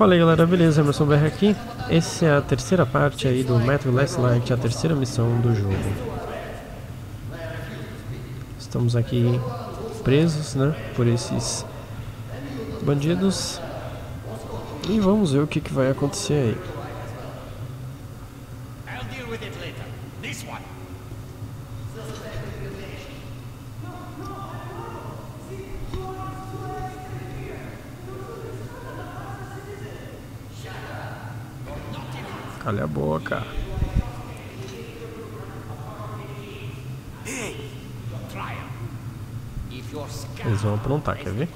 Fala aí, galera, beleza? Emerson BR aqui. Essa é a terceira parte aí do Metro Last Light, a terceira missão do jogo. Estamos aqui presos, né, por esses bandidos. E vamos ver o que vai acontecer aí. Calha a boca. Eles vão aprontar, quer ver?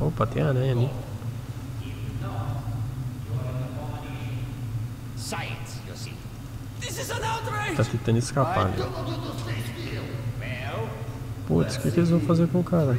Opa, tem aranha ali. Tá tentando escapar ali. Putz, o que eles vão fazer com o cara?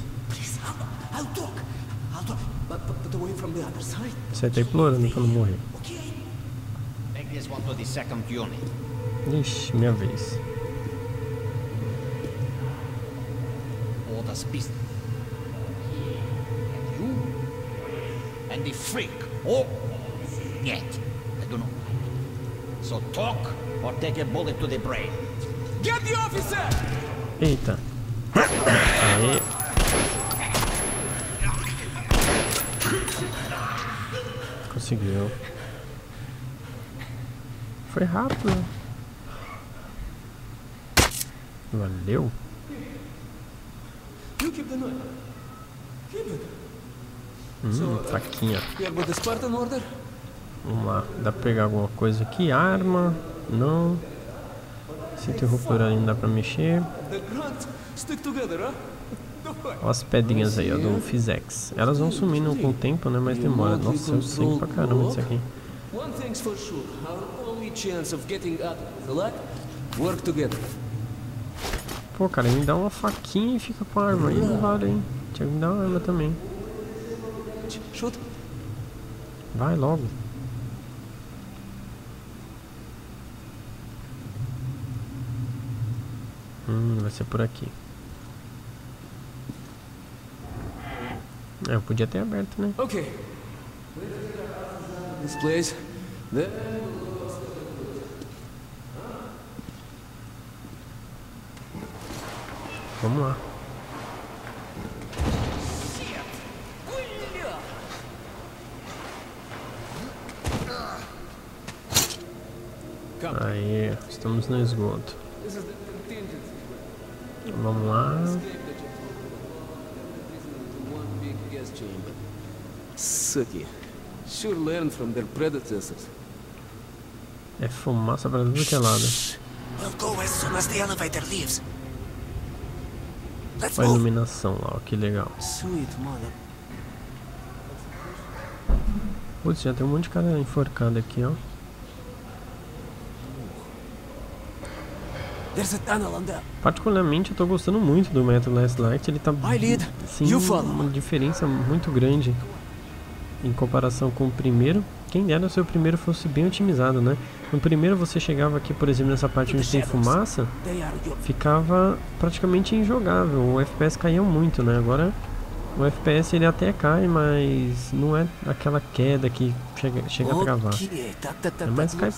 Você tá implorando pra não morrer. Ixi, minha vez. Eita. Aê. Conseguiu. Foi rápido. Valeu. Faquinha. Vamos lá. Dá pra pegar alguma coisa aqui? Arma? Não. Se interruptor ali não dá pra mexer. Olha as pedrinhas aí, ó, do Fizex. Elas vão sumindo com o tempo, né? Mas demora. Nossa, eu sei pra caramba isso aqui. Pô, cara, me dá uma faquinha e fica com a arma aí, não vale, hein? Tinha que me dar uma arma também. Vai logo. Vai ser por aqui. Eu podia ter aberto, né? Ok. This place. Vamos lá. Aí, estamos no esgoto. Vamos lá. Suki. Sure learn from their predecessors. É fumaça para tudo que é lado. Olha a iluminação lá, ó, que legal. Putz, já tem um monte de cara enforcado aqui, ó. Particularmente eu tô gostando muito do Metro Last Light, ele tá sim, uma diferença muito grande em comparação com o primeiro. Quem dera se o primeiro fosse bem otimizado, né? No primeiro você chegava aqui, por exemplo, nessa parte onde tem fumaça, ficava praticamente injogável, o FPS caía muito, né? Agora o FPS ele até cai, mas não é aquela queda que chega a travar, mas cai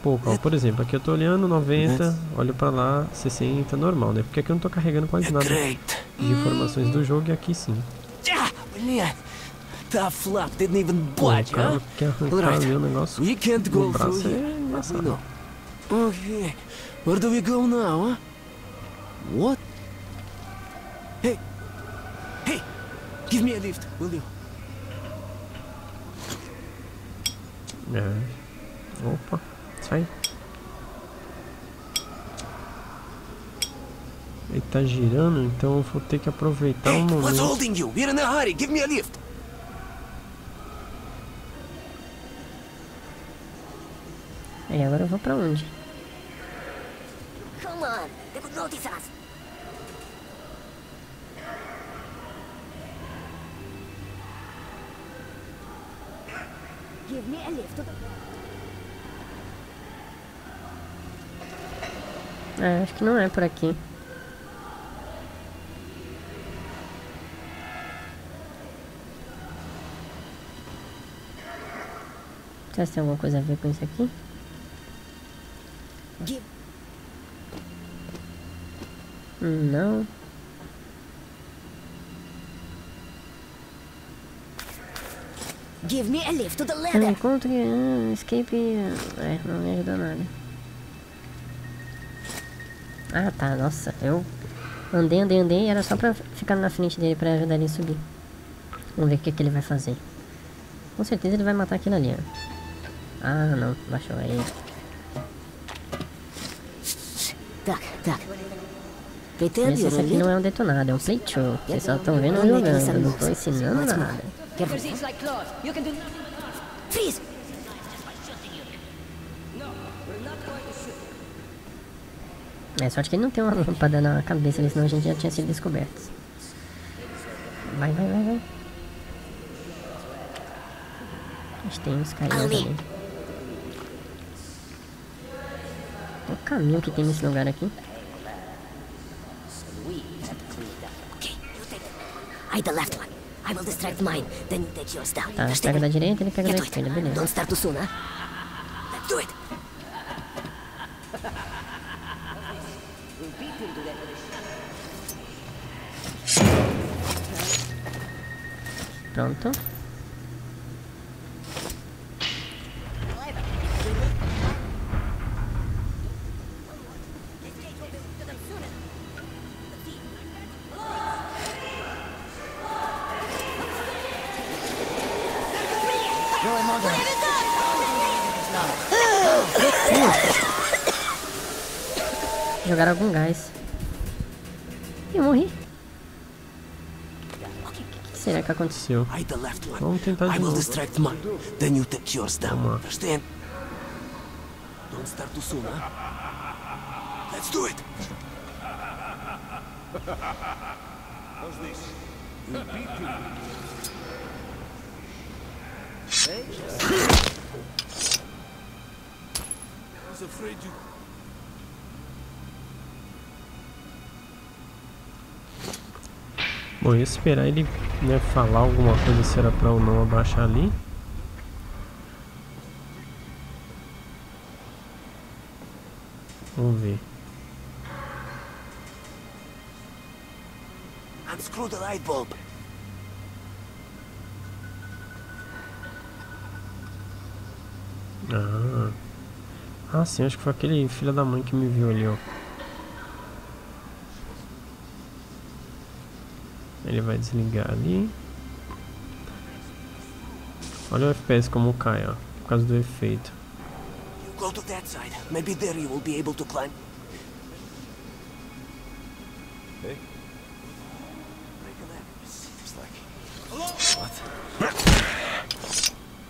pouco, ó. Por exemplo, aqui eu tô olhando 90, olho pra lá 60, normal, né? Porque aqui eu não tô carregando quase nada de informações do jogo e aqui sim. Pô, o cara quer arrancar ali o negócio do braço, é engraçado. Ok, where do we go now, huh? What? Hey, hey, give me a lift, will you? Opa. Sai. Eita. tá girando, então eu vou ter que aproveitar um momento. E agora eu vou pra onde? É, acho que não é por aqui. Será que tem alguma coisa a ver com isso aqui? Não. Give me a lift to the ladder. Eu encontro que escape não me ajudou nada. Ah tá, nossa, eu andei, era só pra ficar na frente dele pra ajudar ele a subir. Vamos ver o que, que ele vai fazer. Com certeza ele vai matar aquilo ali, ó. Ah não, baixou aí. Tá. Esse aqui não é um detonado, é um pleito. Vocês só estão vendo jogando, eu não estou ensinando nada. É sorte que ele não tem uma lâmpada na cabeça ali, senão a gente já tinha sido descoberto. Vai. A gente tem uns carinhas ali. O caminho que tem nesse lugar aqui. Tá, ele pega da direita, ele pega da esquerda, beleza. Pronto. Jogaram algum gás. Eu morri. O que será que aconteceu? Vamos tentar de novo. Bom, eu ia esperar ele, né, falar alguma coisa se era pra ou não abaixar ali. Vamos ver. Unscrew the light bulb. Ah, sim, acho que foi aquele filho da mãe que me viu ali, ó. Ele vai desligar ali. Olha o FPS como cai, ó, por causa do efeito.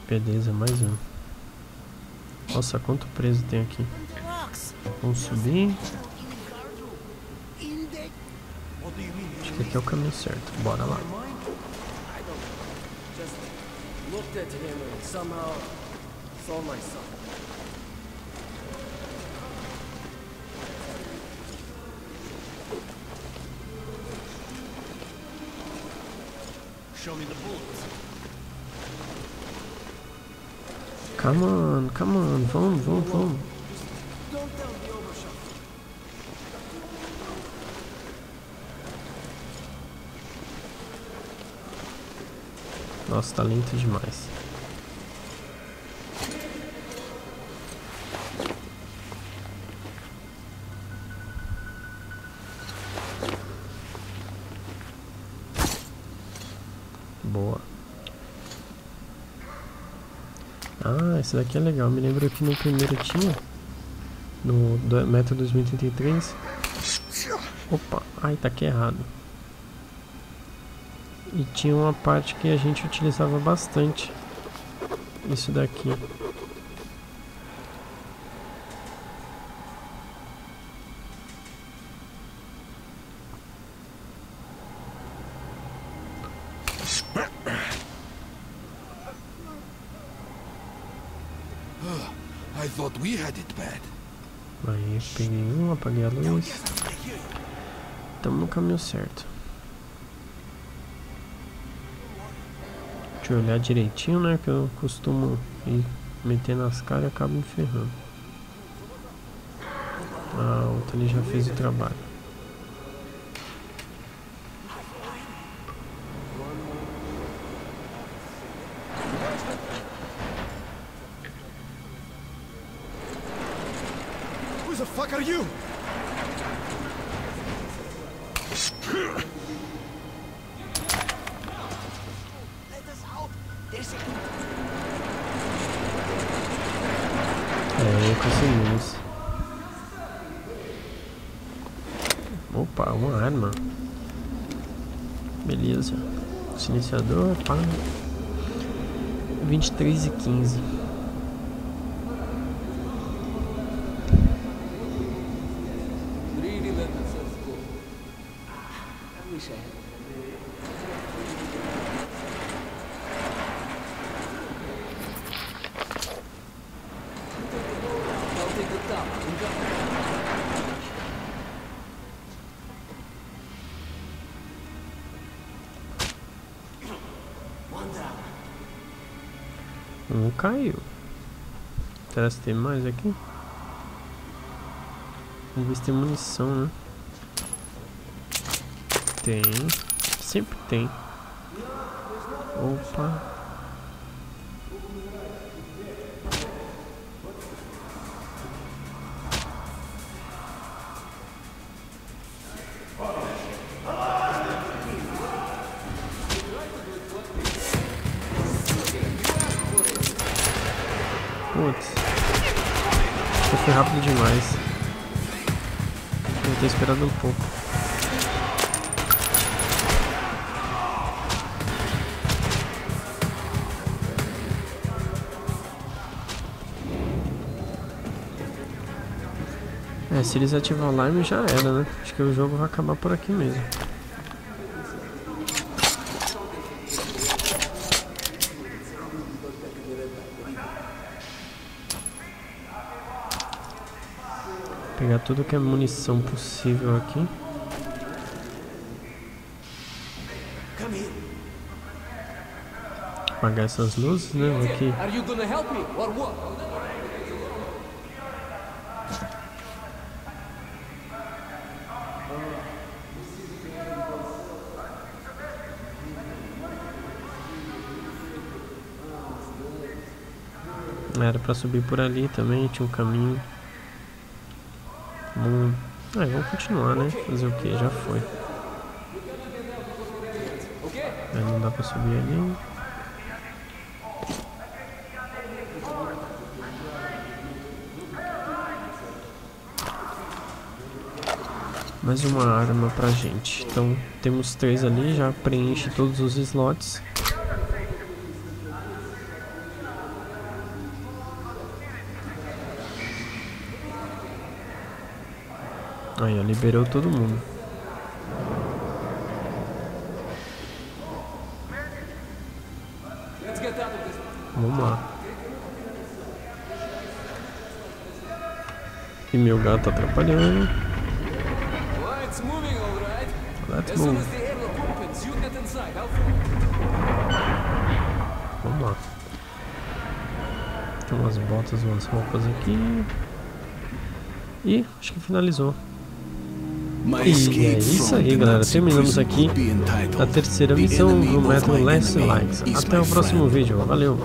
Beleza, mais um. Nossa, quanto preso tem aqui. Vamos subir. Acho que aqui é o caminho certo. Bora lá. Come on, vamos. Nossa, tá lento demais. Boa. Ah, esse daqui é legal. Me lembro que no primeiro tinha. No Metro 2033. Opa. Ai, tá aqui errado. E tinha uma parte que a gente utilizava bastante. Isso daqui. Aí, peguei um, apaguei a luz. Estamos no caminho certo. Deixa eu olhar direitinho, né? Que eu costumo ir metendo as caras e acabo me ferrando. Ah, a outra ali já fez o trabalho. Who the fuck are you? Conseguimos. Opa, uma arma. Beleza. Silenciador, pá. 23:15. Um caiu. Será que tem mais aqui? Vamos ver se tem munição, né? Tem. Sempre tem. Opa. Putz, isso foi rápido demais. Vou ter esperado um pouco. É, se eles ativam o alarme já era, né? Acho que o jogo vai acabar por aqui mesmo. Pegar tudo que é munição possível aqui. Apagar essas luzes, né? Aqui. Era pra subir por ali também, tinha um caminho. Ah, vamos continuar, né? Fazer o que? Já foi. Aí não dá pra subir ali. Mais uma arma pra gente. Então temos 3 ali, já preenche todos os slots. Aí, ó, liberou todo mundo. Vamos lá. E meu gato tá atrapalhando. Let's move. Vamos lá. Tem umas botas, umas roupas aqui. E acho que finalizou. E é isso aí, galera, terminamos aqui a terceira missão do Metro Last Light. Até o próximo vídeo, valeu!